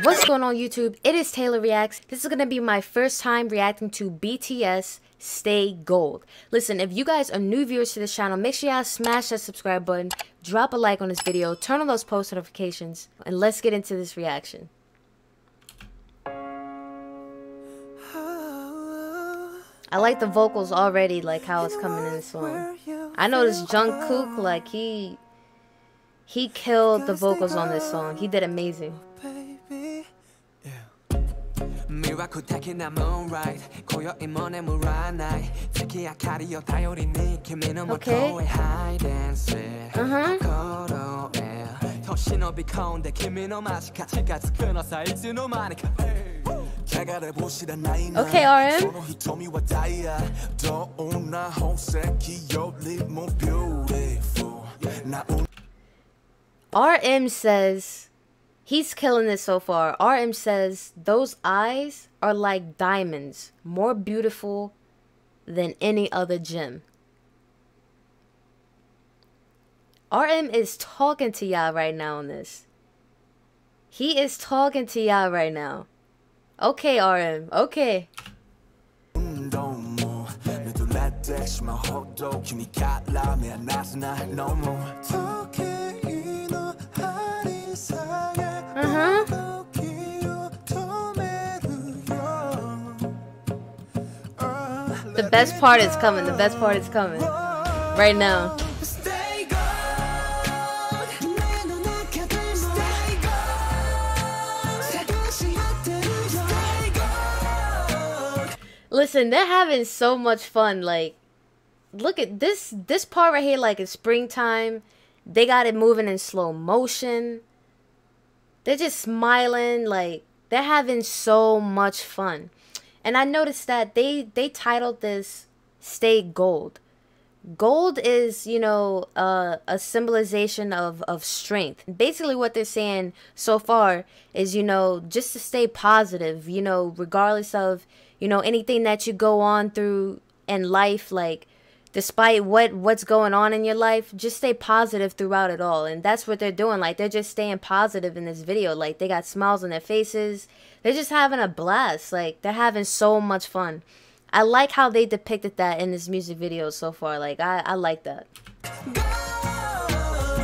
What's going on YouTube? It is Taylor Reacts. This is going to be my first time reacting to BTS Stay Gold. Listen, if you guys are new viewers to this channel, make sure y'all smash that subscribe button, drop a like on this video, turn on those post notifications, and let's get into this reaction. I like the vocals already, like how it's coming in the song. I noticed Jungkook, like he killed the vocals on this song. He did amazing. Okay, RM. RM says, he's killing this so far. RM says, those eyes are like diamonds, more beautiful than any other gem. RM is talking to y'all right now on this. He is talking to y'all right now. Okay, RM. Okay. The best part is coming. The best part is coming. Right now. Listen, they're having so much fun. Like, look at this part right here. Like, it's springtime. They got it moving in slow motion. They're just smiling. Like, they're having so much fun. And I noticed that they titled this Stay Gold. Gold is, you know, a symbolization of strength. Basically what they're saying so far is, you know, just to stay positive, you know, regardless of, you know, anything that you go on through in life, like despite what's going on in your life, just stay positive throughout it all. And that's what they're doing. Like, they're just staying positive in this video. Like, they got smiles on their faces. They're just having a blast. Like, they're having so much fun. I like how they depicted that in this music video so far. Like, I like that.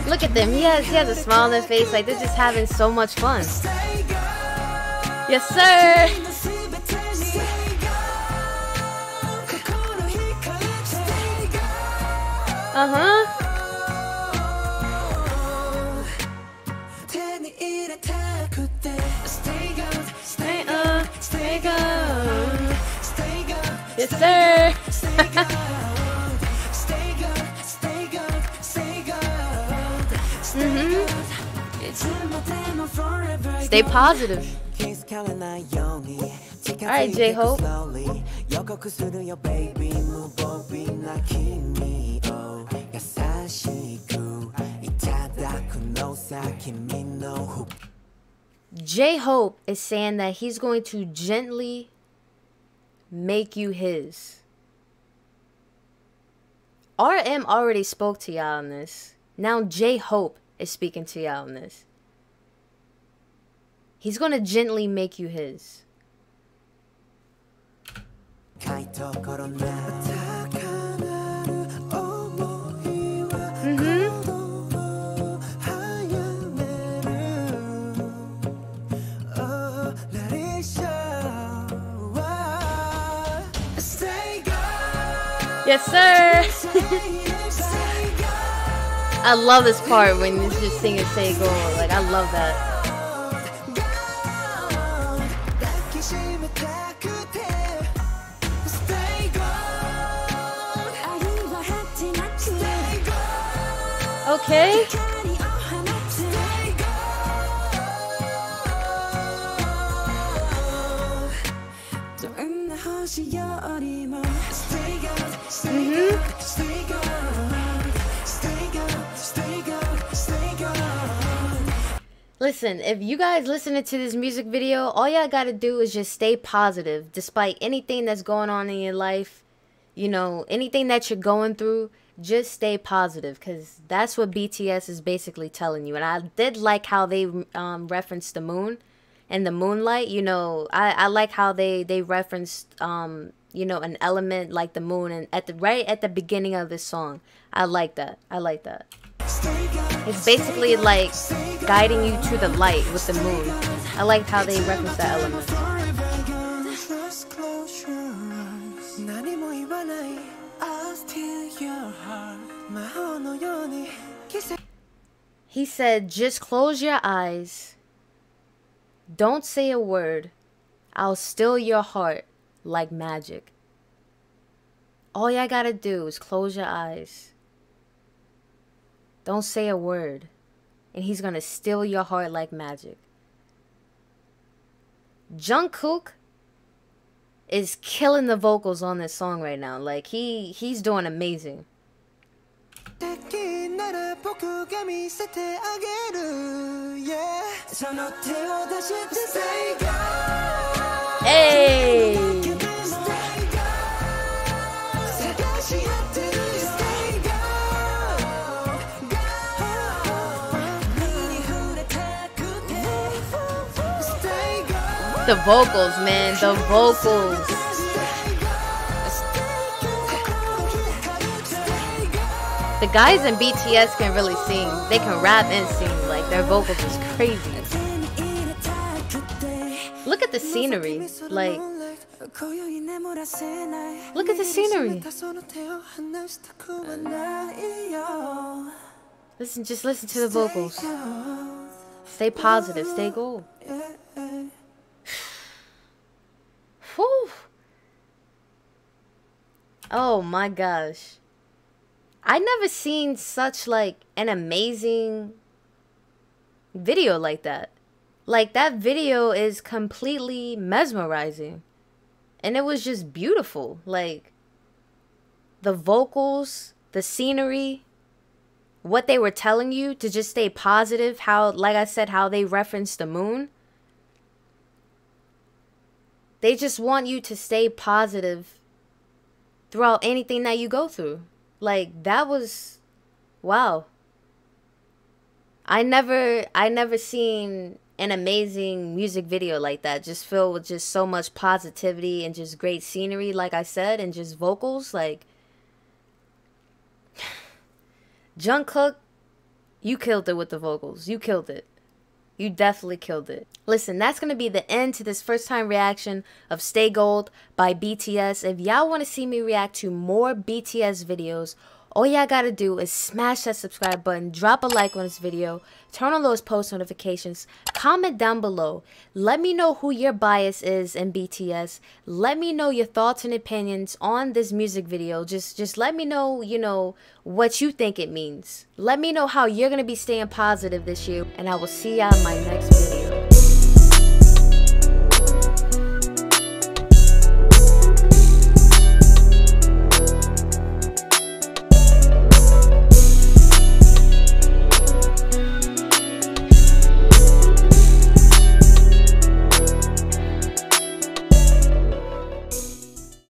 Look at them. He has a smile on their face. Like, they're just having so much fun. Yes, sir. Yes, sir. Stay positive. All right, J-Hope. J-Hope is saying that he's going to gently make you his. RM already spoke to y'all on this. Now J-Hope is speaking to y'all on this. He's going to gently make you his. Yes, sir. I love this part when it's just singing Stay Gold. Like, I love that. Okay. Listen, if you guys listening to this music video, all y'all gotta do is just stay positive. Despite anything that's going on in your life, you know, anything that you're going through, just stay positive, because that's what BTS is basically telling you. And I did like how they referenced the moon. in the moonlight, you know, I like how they referenced, you know, an element like the moon, and at the right at the beginning of this song. I like that. I like that. It's basically like guiding you to the light with the moon. I like how they reference that element. He said, just close your eyes. Don't say a word. I'll steal your heart like magic. All you gotta do is close your eyes. Don't say a word. And he's gonna steal your heart like magic. Jungkook is killing the vocals on this song right now. Like, he's doing amazing. Hey! The vocals, man, the vocals. The guys in BTS can really sing. They can rap and sing. Like, their vocals is crazy. Look at the scenery. Like, look at the scenery. Listen, just listen to the vocals. Stay positive, stay gold. Whew. Oh my gosh. I never seen such like an amazing video like that. Like, that video is completely mesmerizing. And it was just beautiful. Like, the vocals, the scenery, what they were telling you to just stay positive, how, like I said, how they referenced the moon. They just want you to stay positive throughout anything that you go through. Like, that was, wow. I never seen an amazing music video like that. Just filled with just so much positivity and just great scenery, like I said, and just vocals. Like, Jungkook, you killed it with the vocals. You killed it. You definitely killed it. Listen, that's going to be the end to this first time reaction of Stay Gold by BTS. If y'all want to see me react to more BTS videos, all y'all got to do is smash that subscribe button, drop a like on this video, turn on those post notifications, comment down below. Let me know who your bias is in BTS. Let me know your thoughts and opinions on this music video. Just let me know, you know, what you think it means. Let me know how you're going to be staying positive this year, and I will see y'all in my next video.